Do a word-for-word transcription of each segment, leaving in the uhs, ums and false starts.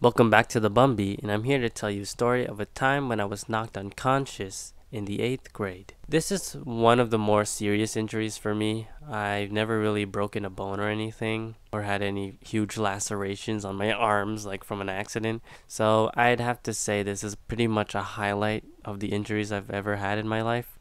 Welcome back to the Bumby, and I'm here to tell you a story of a time when I was knocked unconscious in the eighth grade. This is one of the more serious injuries for me. I've never really broken a bone or anything, or had any huge lacerations on my arms like from an accident. So I'd have to say this is pretty much a highlight of the injuries I've ever had in my life.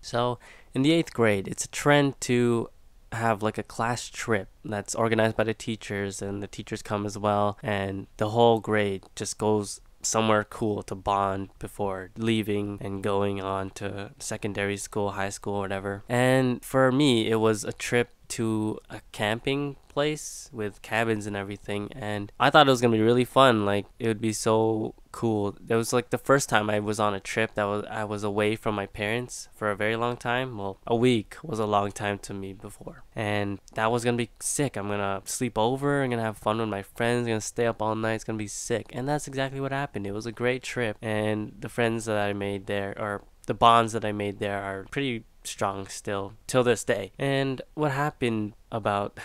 So in the eighth grade, it's a trend to have like a class trip that's organized by the teachers, and the teachers come as well, and the whole grade just goes somewhere cool to bond before leaving and going on to secondary school, high school, whatever. And for me, it was a trip to a camping place with cabins and everything, and I thought it was gonna be really fun. Like, it would be so cool. It was like the first time I was on a trip that was I was away from my parents for a very long time. Well, a week was a long time to me before, and that was gonna be sick. I'm gonna sleep over, I'm gonna have fun with my friends, I'm gonna stay up all night, it's gonna be sick. And that's exactly what happened. It was a great trip, and the friends that I made there, or the bonds that I made there, are pretty strong still till this day. And what happened about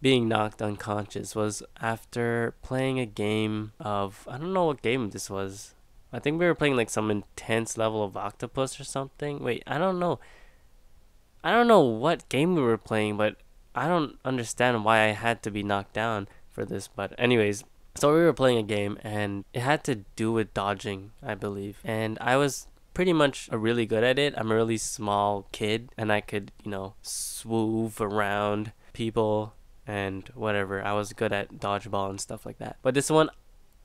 being knocked unconscious was after playing a game of, I don't know what game this was. I think we were playing like some intense level of Octopus or something. Wait, I don't know. I don't know what game we were playing, but I don't understand why I had to be knocked down for this. But anyways, so we were playing a game, and it had to do with dodging, I believe. And I was pretty much a really good at it. I'm a really small kid, and I could, you know, swoop around people and whatever. I was good at dodgeball and stuff like that. But this one,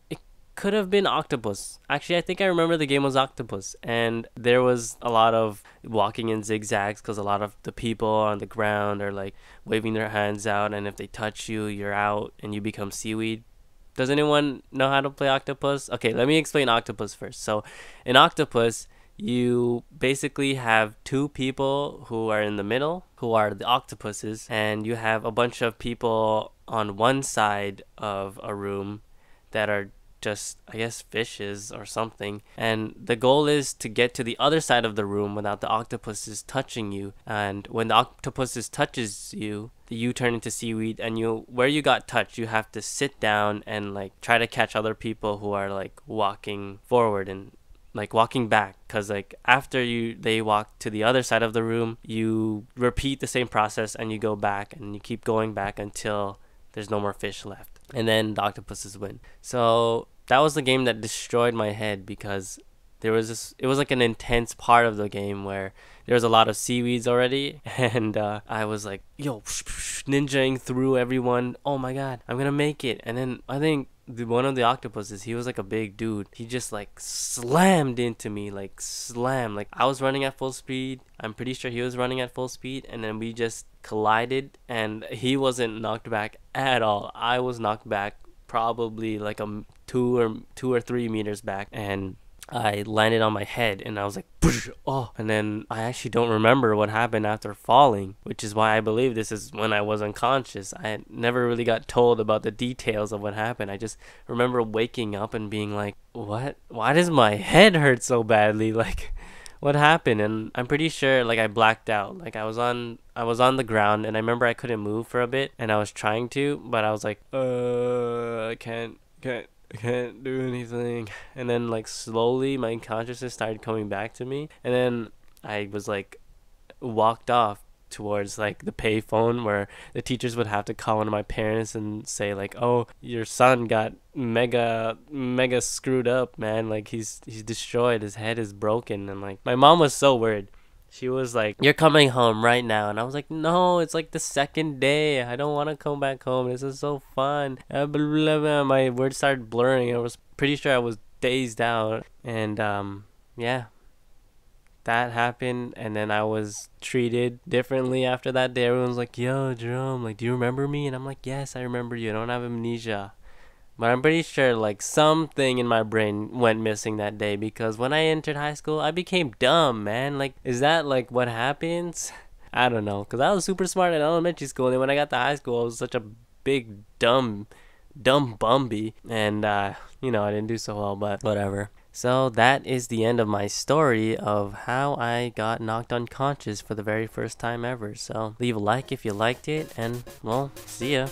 it could have been Octopus. Actually, I think I remember the game was Octopus, and there was a lot of walking in zigzags because a lot of the people on the ground are like waving their hands out, and if they touch you, you're out and you become seaweed. Does anyone know how to play Octopus? Okay, let me explain Octopus first. So in Octopus, you basically have two people who are in the middle, who are the octopuses, and you have a bunch of people on one side of a room that are just, I guess, fishes or something. And the goal is to get to the other side of the room without the octopuses touching you. And when the octopuses touches you, you turn into seaweed, and you, where you got touched, you have to sit down and like try to catch other people who are like walking forward and like walking back, because like after you they walk to the other side of the room, you repeat the same process and you go back, and you keep going back until there's no more fish left, and then the octopuses win. So that was the game that destroyed my head, because there was this, it was like an intense part of the game where there was a lot of seaweeds already, and uh, I was like, yo, ninjaing through everyone. Oh my god, I'm gonna make it. And then I think one of the octopuses, he was like a big dude, he just like slammed into me, like slammed. Like, I was running at full speed, I'm pretty sure he was running at full speed, and then we just collided, and he wasn't knocked back at all. I was knocked back probably like a two or two or three meters back, and I landed on my head, and I was like, oh. And then I actually don't remember what happened after falling, which is why I believe this is when I was unconscious. I never really got told about the details of what happened. I just remember waking up and being like, what? Why does my head hurt so badly? Like, what happened? And I'm pretty sure like I blacked out. Like, I was on I was on the ground, and I remember I couldn't move for a bit, and I was trying to, but I was like, uh, I can't, can't. I can't do anything. And then like slowly my consciousness started coming back to me, and then I was like walked off towards like the payphone where the teachers would have to call one of my parents and say like, oh, your son got mega mega screwed up, man. Like, he's he's destroyed, his head is broken. And like my mom was so worried. She was like, you're coming home right now. And I was like, no, it's like the second day. I don't want to come back home. This is so fun. Uh, blah, blah, blah. My words started blurring. I was pretty sure I was dazed out. And um, yeah, that happened. And then I was treated differently after that day. Everyone's like, yo, Jerome, like, do you remember me? And I'm like, yes, I remember you. I don't have amnesia. But I'm pretty sure like something in my brain went missing that day, because when I entered high school, I became dumb, man. Like, is that like what happens? I don't know, because I was super smart in elementary school, and then when I got to high school, I was such a big dumb, dumb bumby. And, uh, you know, I didn't do so well, but whatever. So that is the end of my story of how I got knocked unconscious for the very first time ever. So leave a like if you liked it, and, well, see ya.